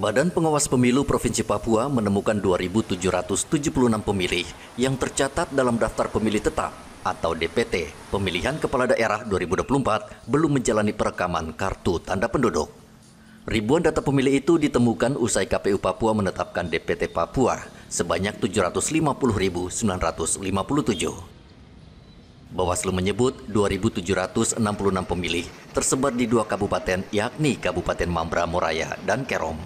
Badan Pengawas Pemilu Provinsi Papua menemukan 2.776 pemilih yang tercatat dalam Daftar Pemilih Tetap atau DPT Pemilihan Kepala Daerah 2024 belum menjalani perekaman kartu tanda penduduk. Ribuan data pemilih itu ditemukan usai KPU Papua menetapkan DPT Papua sebanyak 750.957. Bawaslu menyebut 2.766 pemilih tersebar di dua kabupaten, yakni Kabupaten Mamberamo Raya dan Kerom.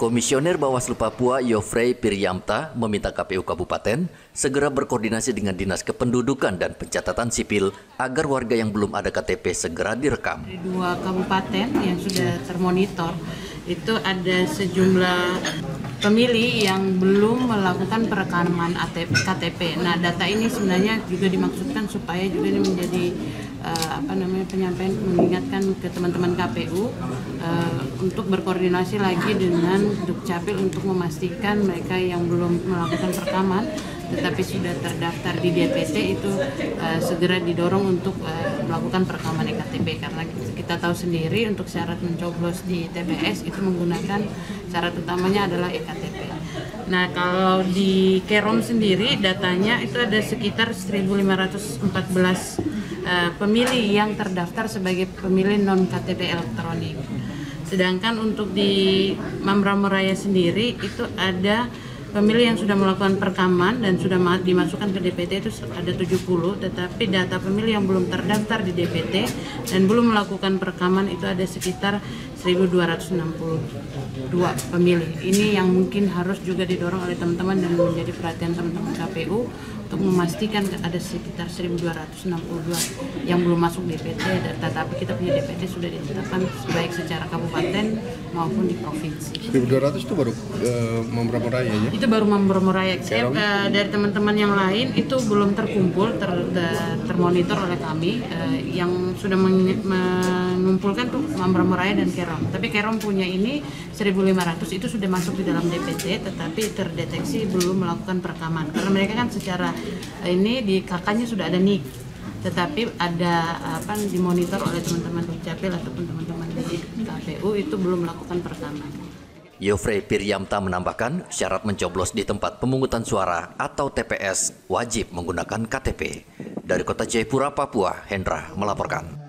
Komisioner Bawaslu Papua Yofrey Piriamta meminta KPU Kabupaten segera berkoordinasi dengan Dinas Kependudukan dan Pencatatan Sipil agar warga yang belum ada KTP segera direkam. Di dua kabupaten yang sudah termonitor, itu ada sejumlah pemilih yang belum melakukan perekaman KTP. Nah, data ini sebenarnya juga dimaksudkan supaya juga ini menjadi penyampaian mengingatkan ke teman-teman KPU untuk berkoordinasi lagi dengan Dukcapil untuk memastikan mereka yang belum melakukan perekaman tetapi sudah terdaftar di DPT itu segera didorong untuk melakukan perekaman E-KTP, karena kita tahu sendiri untuk syarat mencoblos di TPS itu menggunakan syarat utamanya adalah E-KTP. Nah, kalau di Kerom sendiri datanya itu ada sekitar 1.514 pemilih yang terdaftar sebagai pemilih non-KTP elektronik. Sedangkan untuk di Mamberamo Raya sendiri itu ada pemilih yang sudah melakukan perekaman dan sudah dimasukkan ke DPT itu ada 70, tetapi data pemilih yang belum terdaftar di DPT dan belum melakukan perekaman itu ada sekitar 1.262 pemilih. Ini yang mungkin harus juga didorong oleh teman-teman dan menjadi perhatian teman-teman KPU untuk memastikan ada sekitar 1.262 yang belum masuk DPT, tetapi kita punya DPT sudah ditetapkan baik secara kabupaten maupun di provinsi. 1.200 itu baru Mamberamo Raya ya? Itu baru Mamberamo Raya. Dari teman-teman yang lain itu belum terkumpul, termonitor oleh kami. Yang sudah mengumpulkan tuh Mamberamo Raya dan Kerom. Tapi Kerom punya ini 1.500 itu sudah masuk di dalam DPT, tetapi terdeteksi belum melakukan perekaman. Karena mereka kan secara ini di kakaknya sudah ada NIK, tetapi ada dimonitor oleh teman-teman Dukcapil ataupun teman-teman di KPU itu belum melakukan perekaman. Yofrey Piriamta menambahkan syarat mencoblos di tempat pemungutan suara atau TPS wajib menggunakan KTP. Dari Kota Jayapura, Papua, Hendra melaporkan.